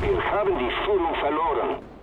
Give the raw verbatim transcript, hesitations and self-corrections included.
Wir haben die Führung verloren.